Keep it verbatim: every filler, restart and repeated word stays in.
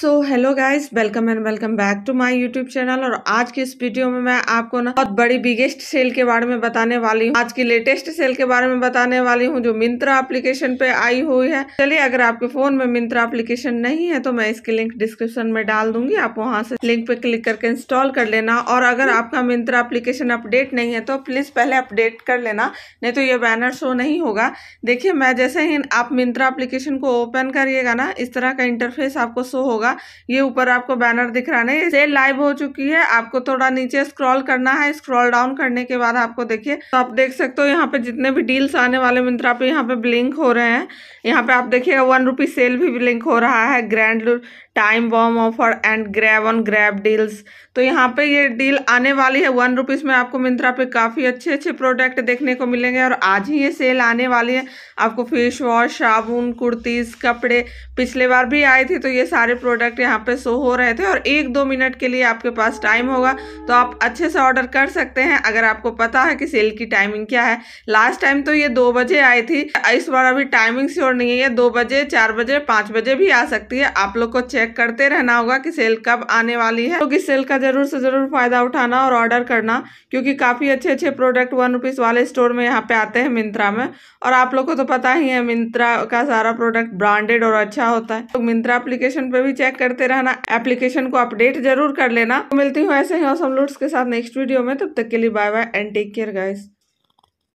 So hello guys, welcome and welcome back to my YouTube channel. और आज की इस वीडियो में मैं आपको ना बहुत बड़ी बिगेस्ट सेल के बारे में बताने वाली हूँ। आज की लेटेस्ट सेल के बारे में बताने वाली हूँ जो मिंत्रा एप्लीकेशन पे आई हुई है। चलिए, अगर आपके फोन में मिंत्रा एप्लीकेशन नहीं है तो मैं इसकी लिंक डिस्क्रिप्शन में डाल दूंगी, आप वहाँ से लिंक पे क्लिक करके इंस्टॉल कर लेना। और अगर आपका मिंत्रा एप्लीकेशन अपडेट नहीं है तो प्लीज पहले अपडेट कर लेना, नहीं तो ये बैनर शो नहीं होगा। देखिए, मैं जैसे ही आप मिंत्रा एप्लीकेशन को ओपन करिएगा ना, इस तरह का इंटरफेस आपको शो होगा। ये ऊपर आपको बैनर दिख रहा है, सेल लाइव हो चुकी है। आपको थोड़ा नीचे स्क्रॉल करना है, स्क्रॉल डाउन करने के बाद आपको देखिए तो आप देख सकते हो यहाँ पे जितने भी डील्स आने वाले मिंत्रा पे यहाँ पे ब्लिंक हो रहे हैं। यहाँ पे आप देखिएगा वन रुपी सेल भी ब्लिंक हो रहा है, grand time bomb offer and grab on grab deals. तो यहाँ पे ये डील आने वाली है वन रुपीज में। आपको मिंत्रा पे काफी अच्छे अच्छे प्रोडक्ट देखने को मिलेंगे और आज ही ये सेल आने वाली है। आपको फेस वॉश, साबुन, कुर्तीज, कपड़े, पिछले बार भी आई थी तो ये सारे प्रोडक्ट यहाँ पे शो हो रहे थे। और एक दो मिनट के लिए आपके पास टाइम होगा तो आप अच्छे से ऑर्डर कर सकते हैं, अगर आपको पता है कि सेल की टाइमिंग क्या है। लास्ट टाइम तो ये दो बजे आई थी, इस बार अभी टाइमिंग श्योर नहीं है। ये दो बजे, चार बजे, पाँच बजे भी आ सकती है। आप लोग को चेक करते रहना होगा कि सेल कब आने वाली है। तो इस सेल का जरूर से जरूर फायदा उठाना और ऑर्डर करना, क्योंकि काफी अच्छे अच्छे प्रोडक्ट वन रुपीज वाले स्टोर में यहाँ पे आते हैं मिंत्रा में। और आप लोग को तो पता ही है मिंत्रा का सारा प्रोडक्ट ब्रांडेड और अच्छा होता है। तो मिंत्रा एप्लीकेशन पे भी चेक करते रहना, एप्लीकेशन को अपडेट जरूर कर लेना। तो मिलती हूँ ऐसे ही ऑसम लूट्स के साथ नेक्स्ट वीडियो में, तब तक के लिए bye bye and take care guys.